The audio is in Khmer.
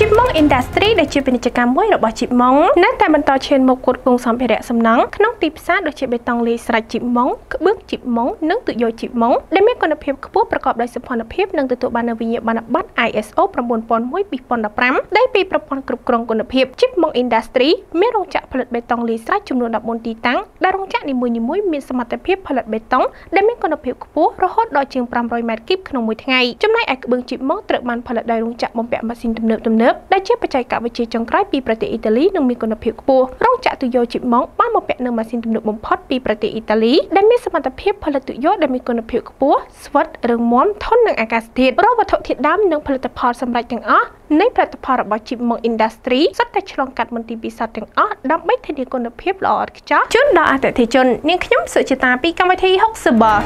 Chip Mong Industries ដែលជាពាណិជ្ជកម្មមួយរបស់ Chip Mong នៅតែបន្តឈានមុខគ្រប់គ្រងសម្ភារៈសំណង់ក្នុងទីផ្សារដូចជាបេតុងលាយស្រាច់ Chip Mong ក្បឿង Chip Mong និង ទុយោ Chip Mong ដែលមានគុណភាពខ្ពស់ប្រកបដោយសោភ័ណភាព និងទទួលបាននូវវិញ្ញាបនបត្រ ISO 9001:2015 ដែលពីប្រព័ន្ធគ្រប់គ្រងគុណភាព Chip Mong Industries មានរោងចក្របេតុងលាយស្រាច់ ចំនួន 14 ទីតាំងដែលរោងចក្រនីមួយៗ មានសមត្ថភាពផលិតបេតុង ដែលមានគុណភាពខ្ពស់រហូតដល់ជាង 500 ម៉ែត្រគីប ក្នុងមួយថ្ងៃ ចំណែកឯក្បឿង Chip Mong ត្រូវបានផលិតដោយរោងចក្របំពាក់ម៉ាស៊ីនទំនើប ដែលជាបច្ចេកវិទ្យាចុងក្រោយពីប្រទេសអ៊ីតាលី និងមានគុណភាពខ្ពស់រោងចក្រទុយោ Chip Mong បានបំពាក់នៅម៉ាស៊ីនទំនើបបំផុតពីប្រទេសអ៊ីតាលី ដែលមានសមត្ថភាពផលិតទុយោដែលមានគុណភាពខ្ពស់ស្វិតរឹងមាំធន់នឹងអាកាសធាតុ រាល់វត្ថុធាតុដើម និងផលិតផលសម្រាប់ទាំងអស់ នៃផលិតផលរបស់ Chip Mong Industries សុទ្ធតែឆ្លងកាត់មន្ទីរពិសោធន៍ទាំងអស់ ដើម្បីធានាគុណភាពល្អឥតខ្ចោះ ជូនដល់អតិថិជន នាងខ្ញុំ សុជិតា ពីកម្មវិធី 60 Bar